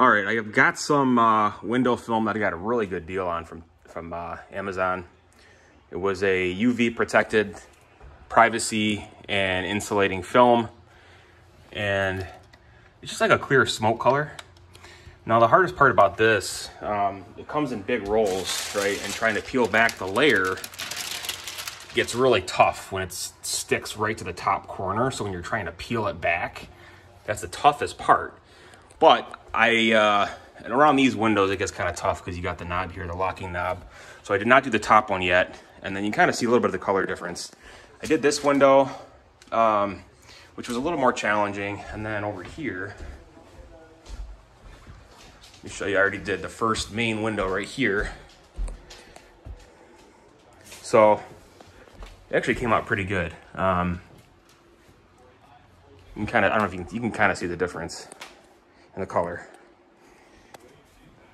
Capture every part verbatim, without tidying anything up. All right, I've got some uh, window film that I got a really good deal on from, from uh, Amazon. It was a U V protected privacy and insulating film. And it's just like a clear smoke color. Now the hardest part about this, um, it comes in big rolls, right? And trying to peel back the layer gets really tough when it sticks right to the top corner. So when you're trying to peel it back, that's the toughest part. But I, uh, and around these windows, it gets kind of tough because you got the knob here, the locking knob. So I did not do the top one yet. And then you kind of see a little bit of the color difference. I did this window, um, which was a little more challenging. And then over here, let me show you, I already did the first main window right here. So it actually came out pretty good. Um, you can kind of, I don't know if you can, you can kind of see the difference in the color.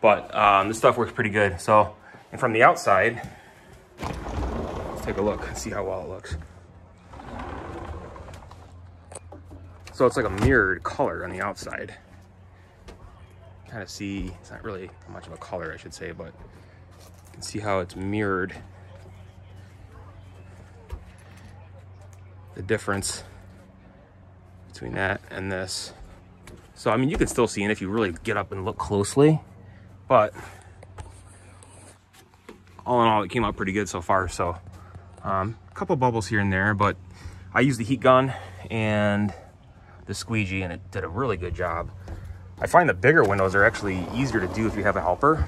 But um, this stuff works pretty good. So, and from the outside, let's take a look and see how well it looks. So it's like a mirrored color on the outside. Kind of see, it's not really much of a color, I should say, but you can see how it's mirrored. The difference between that and this. So, I mean, you can still see it if you really get up and look closely, but all in all, it came out pretty good so far. So um, a couple bubbles here and there, but I used the heat gun and the squeegee, and it did a really good job. I find the bigger windows are actually easier to do if you have a helper.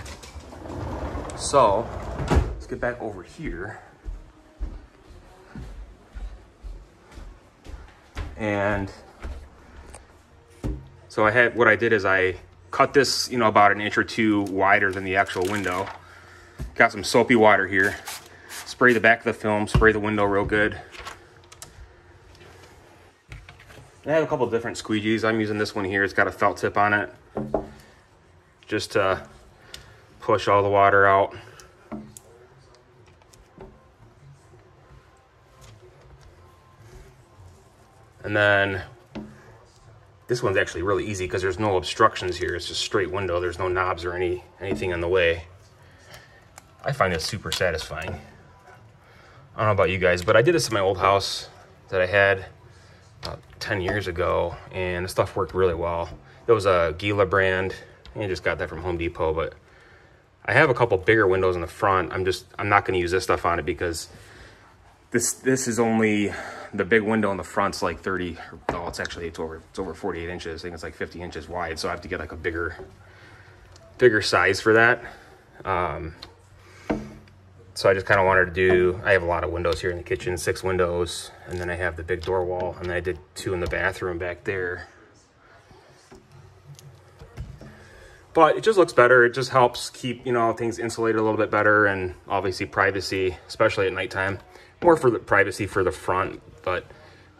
So let's get back over here. And so I had, what I did is I cut this, you know, about an inch or two wider than the actual window. Got some soapy water here. Spray the back of the film, spray the window real good. I have a couple different squeegees. I'm using this one here. It's got a felt tip on it, just to push all the water out. And then this one's actually really easy because there's no obstructions here. It's just straight window. There's no knobs or any anything in the way. I find this super satisfying. I don't know about you guys, but I did this in my old house that I had about ten years ago, and the stuff worked really well. It was a Gila brand, and I just got that from Home Depot. But I have a couple bigger windows in the front. I'm just I'm not going to use this stuff on it because this this is only the big window in the front's like thirty. No, it's actually it's over it's over forty-eight inches. I think it's like fifty inches wide. So I have to get like a bigger bigger size for that. Um, So I just kind of wanted to do, I have a lot of windows here in the kitchen, six windows, and then I have the big door wall, and then I did two in the bathroom back there. But it just looks better. It just helps keep, you know, things insulated a little bit better, and obviously privacy, especially at nighttime. More for the privacy for the front, but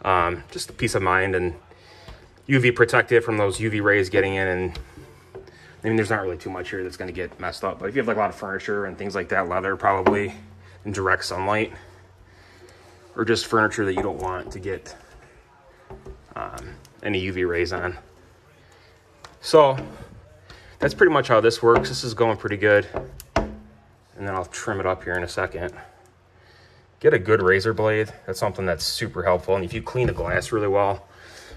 um, just the peace of mind and U V protected from those U V rays getting in. And I mean, there's not really too much here that's going to get messed up, but if you have like a lot of furniture and things like that, leather probably in direct sunlight, or just furniture that you don't want to get um, any U V rays on. So that's pretty much how this works. This is going pretty good. And then I'll trim it up here in a second. Get a good razor blade. That's something that's super helpful. And if you clean the glass really well.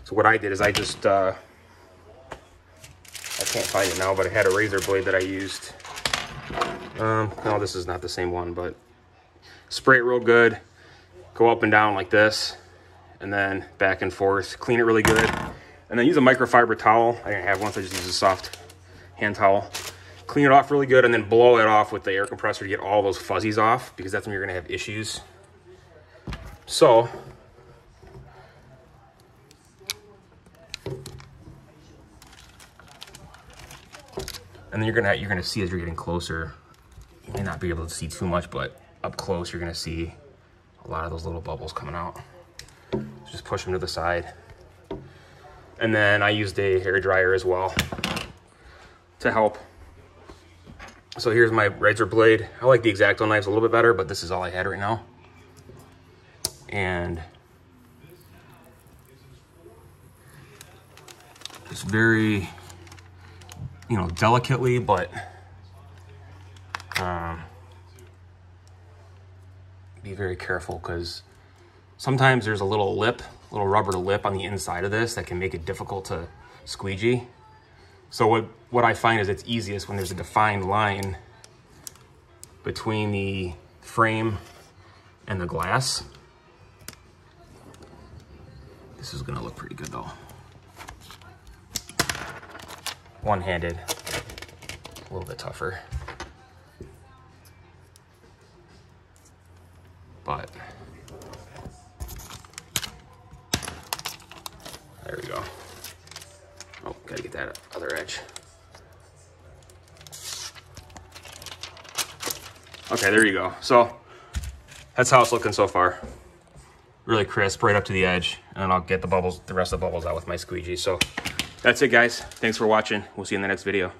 So what I did is I just, uh, I can't find it now, but I had a razor blade that I used. Um, no, this is not the same one, but spray it real good. Go up and down like this, and then back and forth. Clean it really good. And then use a microfiber towel. I didn't have one, so I just used a soft hand towel. Clean it off really good, and then blow it off with the air compressor to get all those fuzzies off, because that's when you're gonna have issues. So, and then you're gonna you're gonna see as you're getting closer, you may not be able to see too much, but up close you're gonna see a lot of those little bubbles coming out. So just push them to the side. And then I used a hairdryer as well to help. So here's my razor blade. I like the X-Acto knives a little bit better, but this is all I had right now. And just very you know, delicately, but um, be very careful, because sometimes there's a little lip, little rubber lip on the inside of this that can make it difficult to squeegee. So what, what I find is it's easiest when there's a defined line between the frame and the glass. This is gonna look pretty good though. One-handed, a little bit tougher. But there we go. Oh, gotta get that other edge. Okay, there you go. So that's how it's looking so far. Really crisp, right up to the edge. And I'll get the bubbles, the rest of the bubbles out with my squeegee. So that's it, guys. Thanks for watching. We'll see you in the next video.